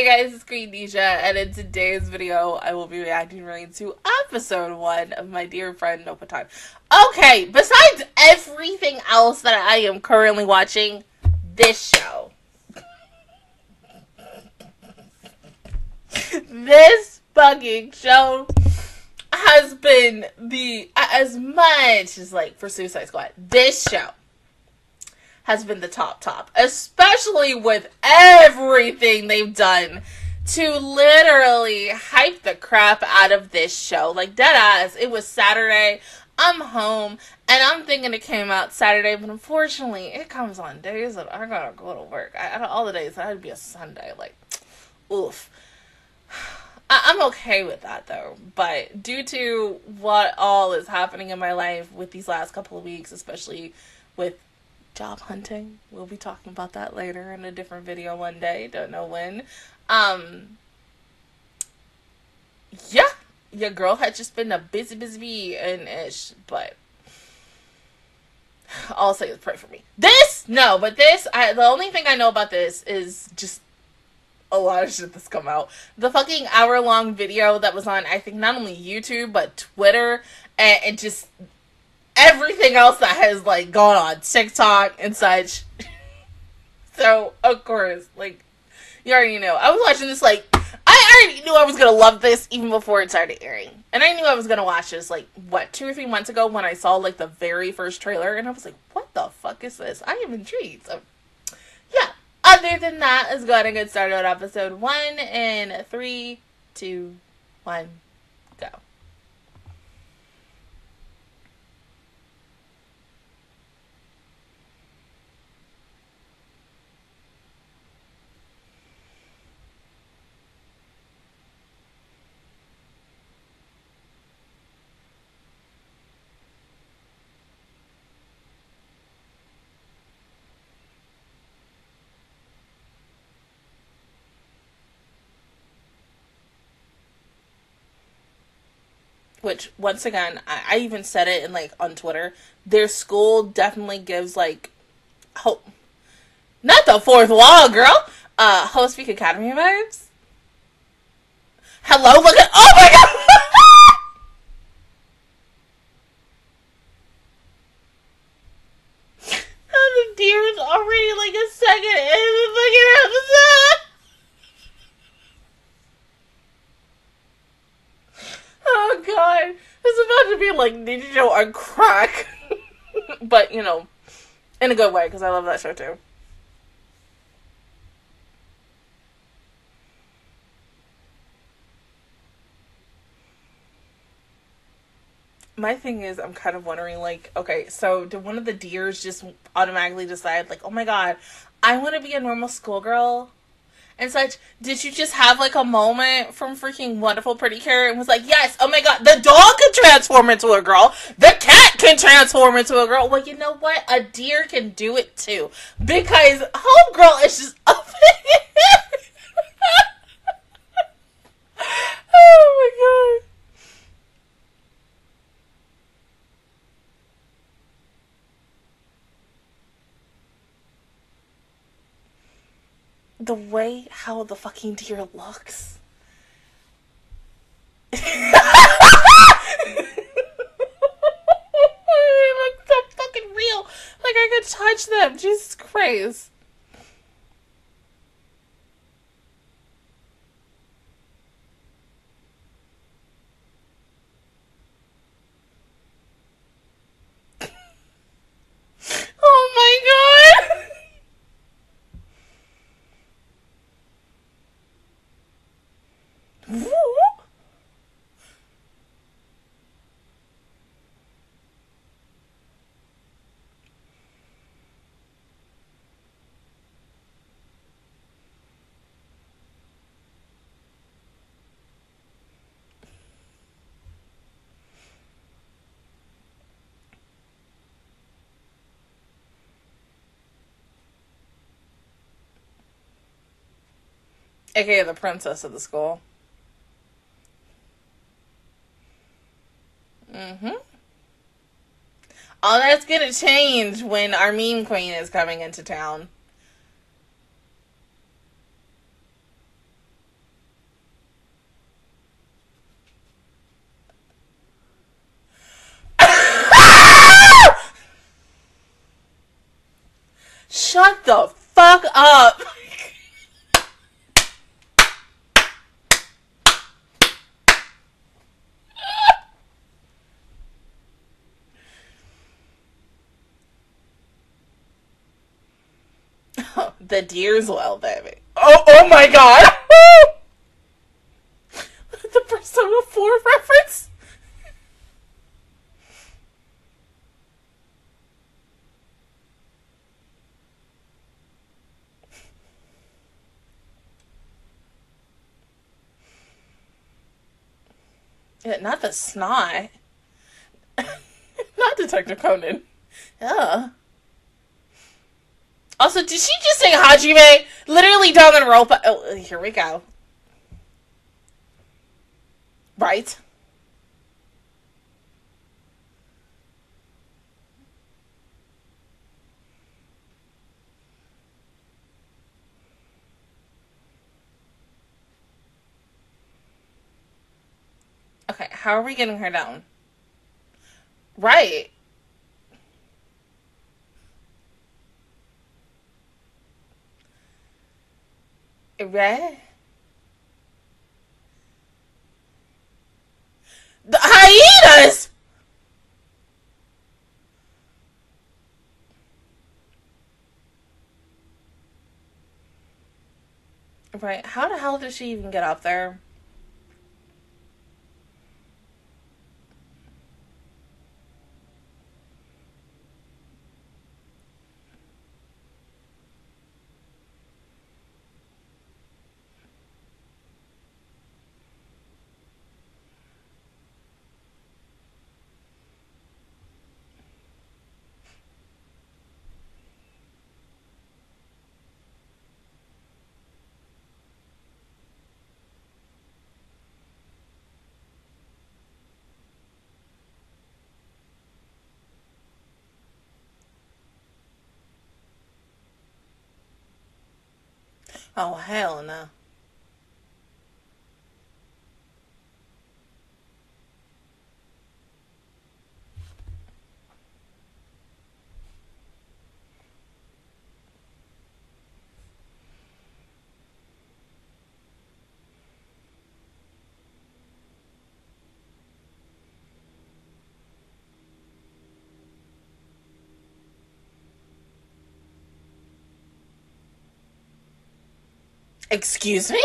Hey guys, it's Queendija, and in today's video, I will be reacting really to episode 1 of my dear friend Nokotan. Okay, besides everything else that I am currently watching, this show. This fucking show has been as much as like for Suicide Squad, this show has been the top, especially with everything they've done to literally hype the crap out of this show. Like, deadass, it was Saturday, I'm home, and I'm thinking it came out Saturday, but unfortunately, it comes on days that I gotta go to work. Out of all the days, that would be a Sunday, like, oof. I'm okay with that, though, but due to what all is happening in my life with these last couple of weeks, especially with job hunting. We'll be talking about that later in a different video one day. Don't know when. Yeah, your girl had just been a busy bee and ish, but all I'll say is pray for me. The only thing I know about this is just a lot of shit that's come out. The fucking hour-long video that was on, I think, not only YouTube, but Twitter, and just everything else that has, like, gone on TikTok and such. So, of course, like, you already know. I was watching this, like, I already knew I was gonna love this even before it started airing. And I knew I was gonna watch this, like, what, 2 or 3 months ago when I saw, like, the very first trailer. And I was like, what the fuck is this? I am intrigued. So, yeah. Other than that, let's go ahead and get started on episode 1 in 3, 2, 1, go. Which, once again, I even said it in, like, on Twitter, their school definitely gives, like, hope. Not the fourth wall, girl! Hostwick Academy vibes? Hello, look at— oh my god! The deer is already, like, a second in the fucking episode! Oh god, it's about to be like Did You Know on crack. But, you know, in a good way, because I love that show too. My thing is, I'm kind of wondering, like, okay, so did one of the deers just automatically decide, like, oh my god, I want to be a normal schoolgirl? And such, did you just have, like, a moment from freaking wonderful Pretty Cure and was like, yes, oh my god, the dog can transform into a girl, the cat can transform into a girl. Well, you know what? A deer can do it too, because homegirl is just up in here. Oh my god. The way how the fucking deer looks. It looks so fucking real. Like I could touch them. Jesus Christ. AKA the princess of the school. All that's gonna change when our meme queen is coming into town. up. The deer's well, baby. Oh, oh my god! The Persona 4 reference? Yeah, not the snot. Not Detective Conan. Yeah. Also, did she just sing Hajime? Literally, Dom and Ropa. Oh, here we go. Right? Okay, how are we getting her down? Right. Right? The hyenas! Right, how the hell did she even get up there? Oh, hell no. Excuse me?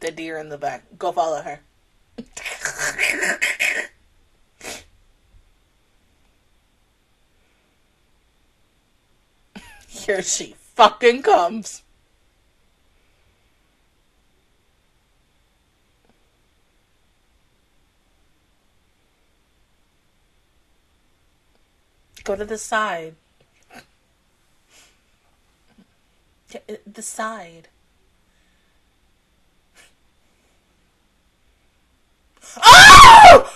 The deer in the back. Go follow her. Here she fucking comes. Go to the side. The side. Oh!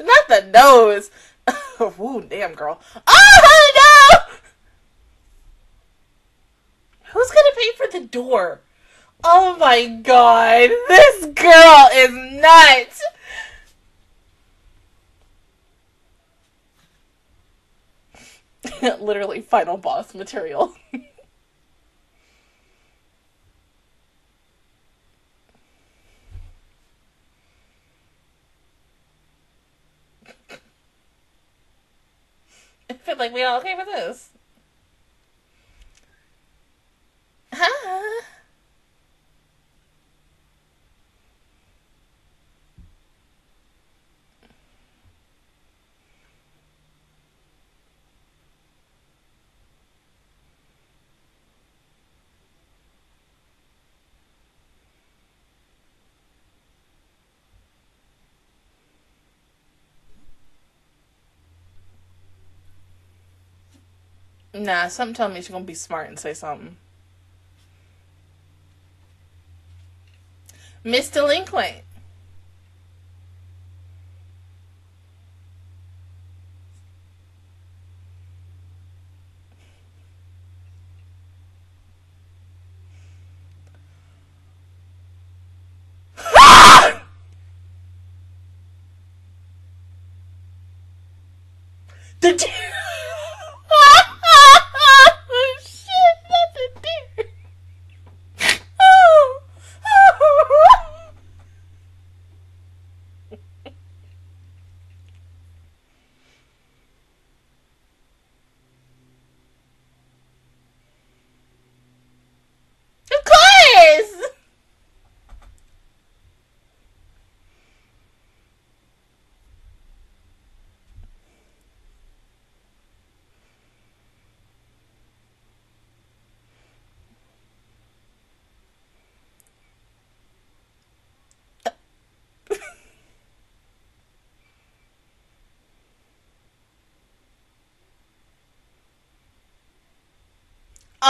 Not the nose. Ooh, damn girl. Oh no! Who's gonna pay for the door? Oh my god, this girl is nuts! Literally final boss material. I feel like we all okay with this. Huh? Nah, something telling me she's gonna be smart and say something. Miss Delinquent. Did you?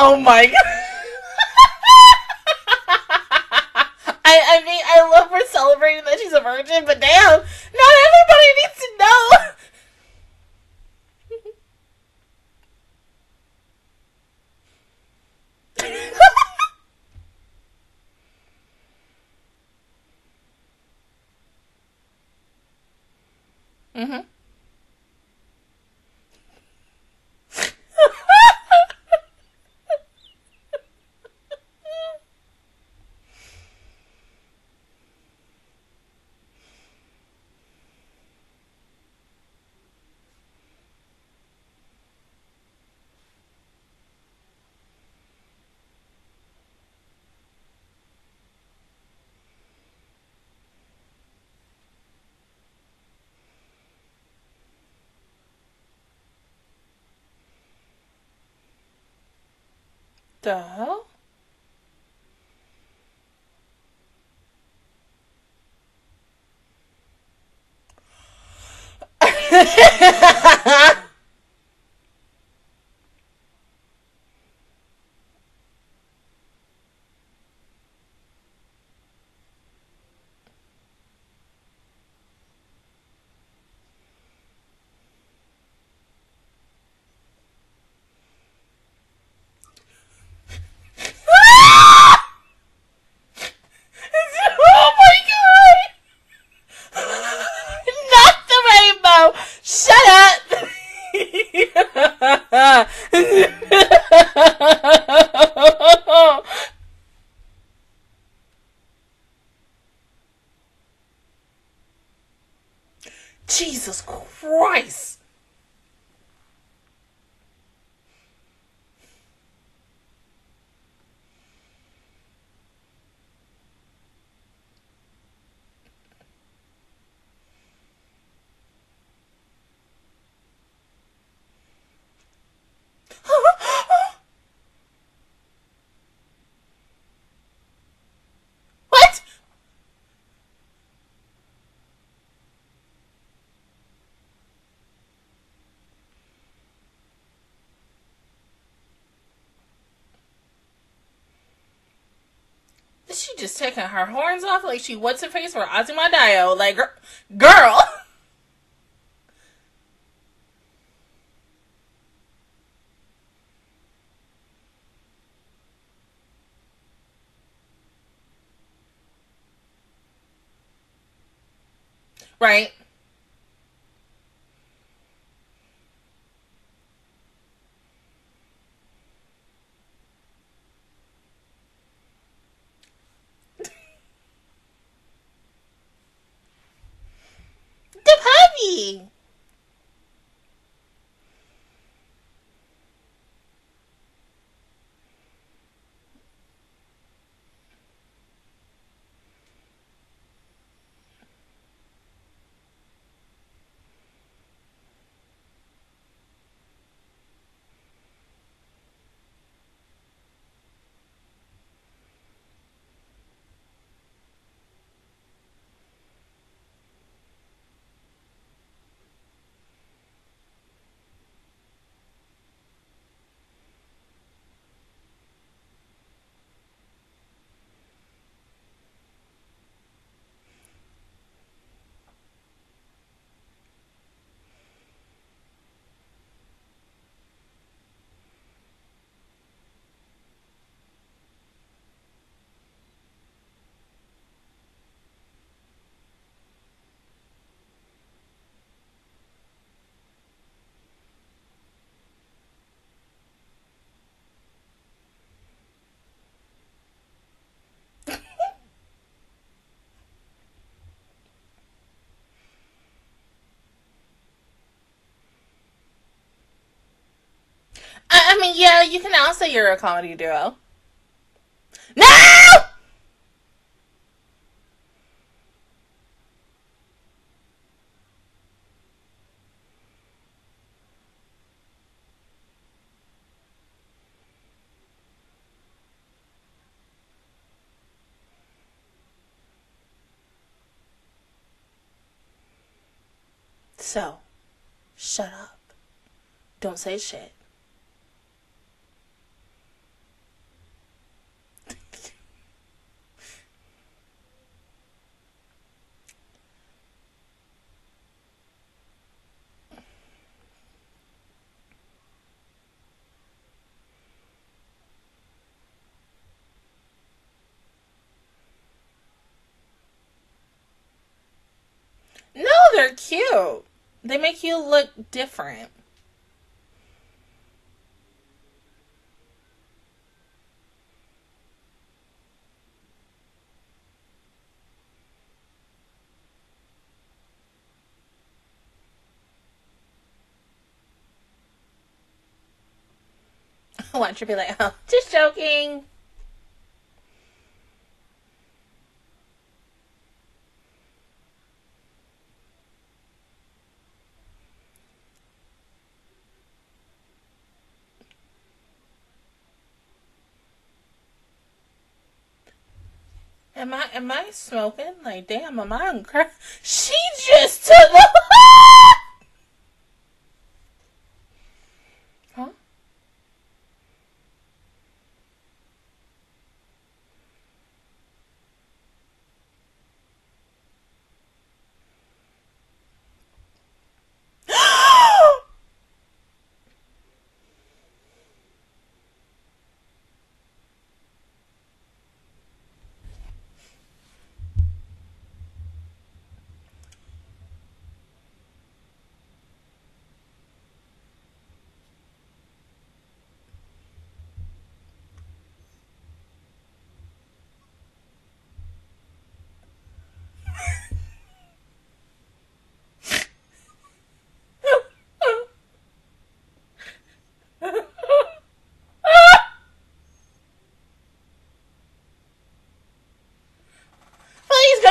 Oh my god. I mean, I love her celebrating that she's a virgin, but damn, not everybody needs to know. The hell? Jesus Christ! She just taking her horns off like she what's her face for Ozzy Madao, like girl. Right. yeah, you can also, you're a comedy duo. No! So, shut up. Don't say shit. No, they're cute. They make you look different. I want you to be like, oh, just joking. Am I smoking? Like, damn, am I on crack? She just took the... Huh?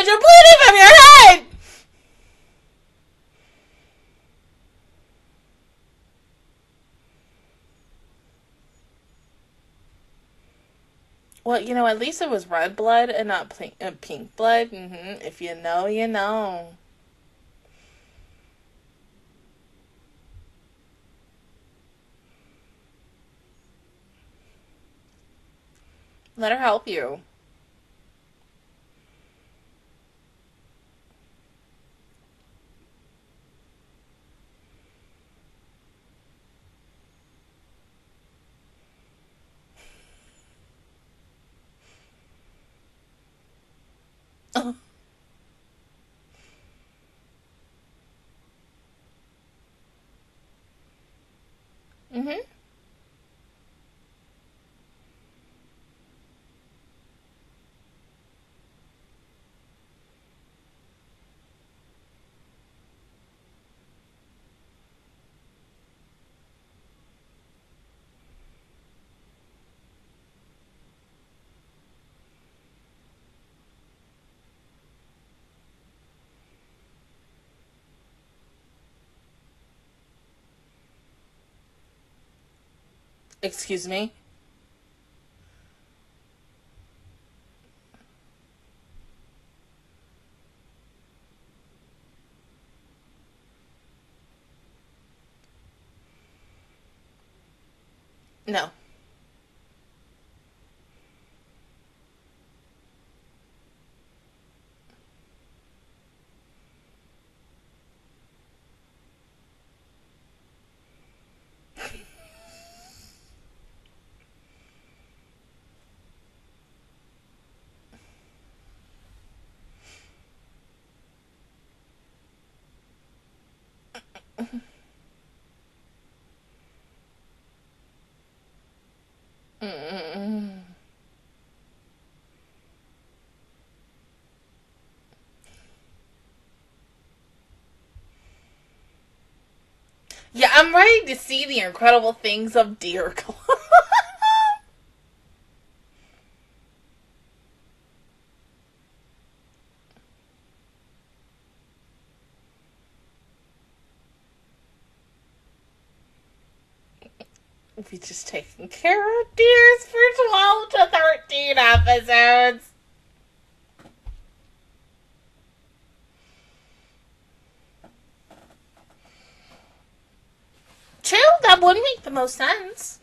You're bleeding from your head! Well, you know, at least it was red blood and not pink blood. If you know, you know. Let her help you. Excuse me? No. Yeah, I'm ready to see the incredible things of Deer Club. be just taking care of deers for 12 to 13 episodes. True, that would make the most sense.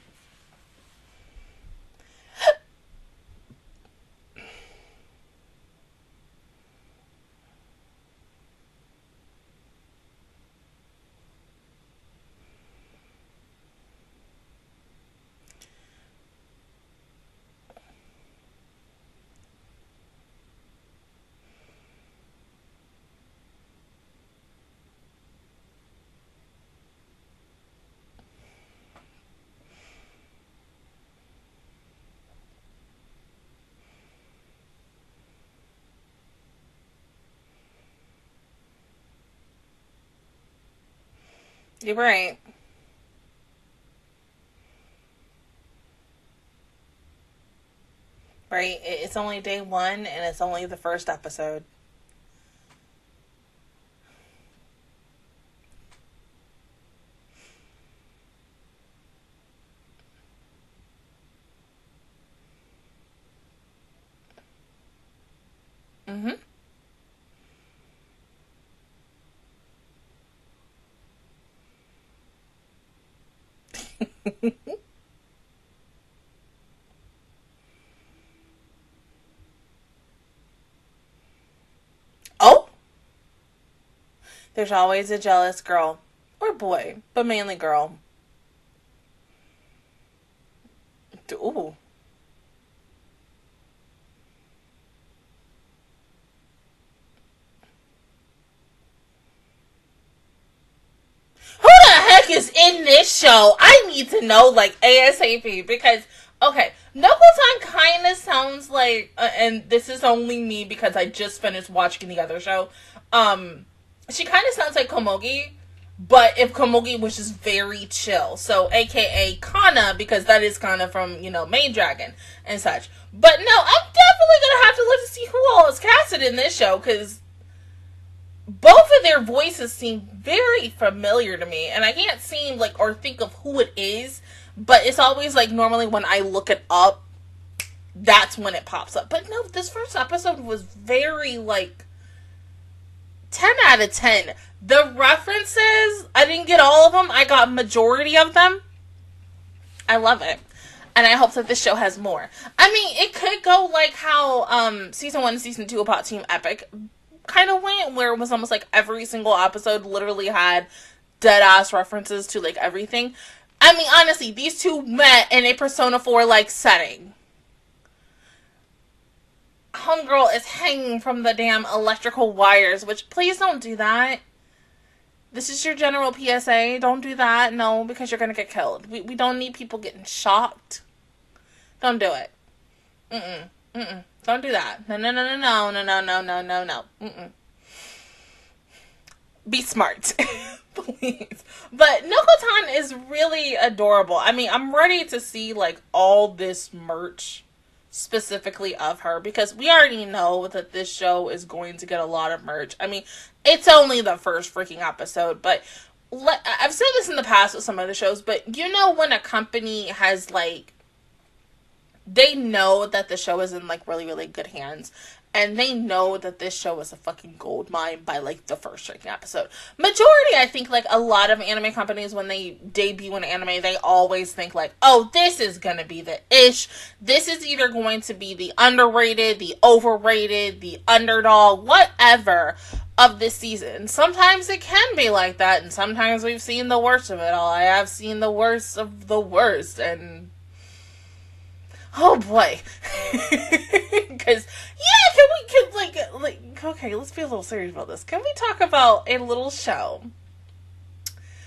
You're right. Right? It's only day one, and it's only the first episode. Oh, there's always a jealous girl or boy, but mainly girl. Ooh. Is in this show. I need to know like ASAP because okay, Nokotan kind of sounds like and this is only me because I just finished watching the other show. She kind of sounds like Komogi, but if Komogi was just very chill. So aka Kana, because that is Kana from, you know, Maid Dragon and such. But no, I'm definitely gonna have to look to see who all is casted in this show because both of their voices seem very familiar to me, and I can't seem like or think of who it is, but it's always like normally when I look it up, that's when it pops up. But no, this first episode was very like 10 out of 10. The references, I didn't get all of them, I got majority of them. I love it. And I hope that this show has more. I mean, it could go like how season 1 and season 2 of Pop Team Epic kind of went, where it was almost like every single episode literally had dead ass references to like everything. I mean, honestly, these two met in a Persona 4 like setting. Homegirl is hanging from the damn electrical wires, which please don't do that. This is your general PSA. Don't do that. No, because you're gonna get killed. We don't need people getting shocked. Don't do it. Don't do that. No. Be smart. Please. But Nokotan is really adorable. I mean, I'm ready to see like all this merch specifically of her because we already know that this show is going to get a lot of merch. I mean, it's only the first freaking episode, but I've said this in the past with some other shows, but you know when a company has like they know that the show is in, like, really, really good hands. And they know that this show is a fucking gold mine by, like, the first freaking episode. Majority, I think, like, a lot of anime companies, when they debut an anime, they always think, like, oh, this is gonna be the ish. This is either going to be the underrated, the overrated, the underdog, whatever of this season. Sometimes it can be like that, and sometimes we've seen the worst of it all. I have seen the worst of the worst, and oh boy, because can we okay, let's be a little serious about this. Can we talk about a little show?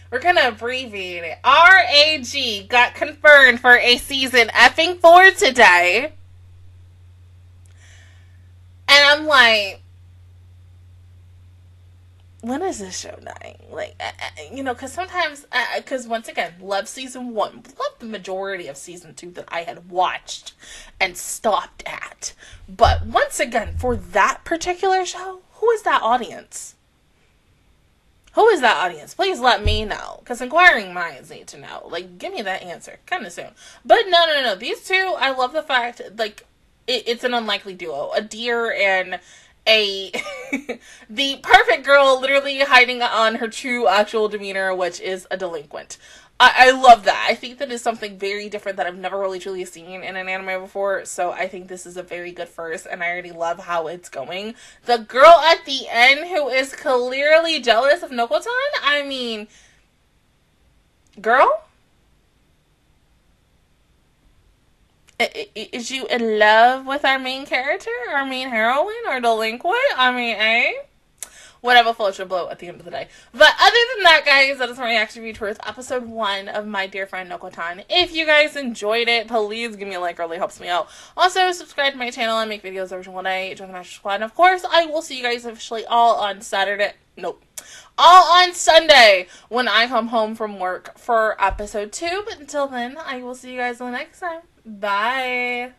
We're gonna abbreviate it. R.A.G. got confirmed for a season effing 4 today, and I'm like, when is this show dying? Like, you know, because sometimes, because once again, love season 1. Love the majority of season 2 that I had watched and stopped at. But once again, for that particular show, who is that audience? Who is that audience? Please let me know, because inquiring minds need to know. Like, give me that answer kind of soon. But no. These two, I love the fact, like, it's an unlikely duo. A deer and a... the perfect girl literally hiding on her true actual demeanor, which is a delinquent. I love that. I think that is something very different that I've never really truly seen in an anime before, so I think this is a very good first, and I already love how it's going. The girl at the end who is clearly jealous of Nokotan? I mean, girl? Is you in love with our main character, our main heroine, or delinquent? I mean, eh? Whatever floats your boat at the end of the day. But other than that, guys, that is my reaction review towards episode 1 of my dear friend Nokotan. If you guys enjoyed it, please give me a like. It really helps me out. Also, subscribe to my channel. I make videos every single day. Join the Master Squad. And, of course, I will see you guys officially all on Sunday when I come home from work for episode 2. But until then, I will see you guys all next time. Bye.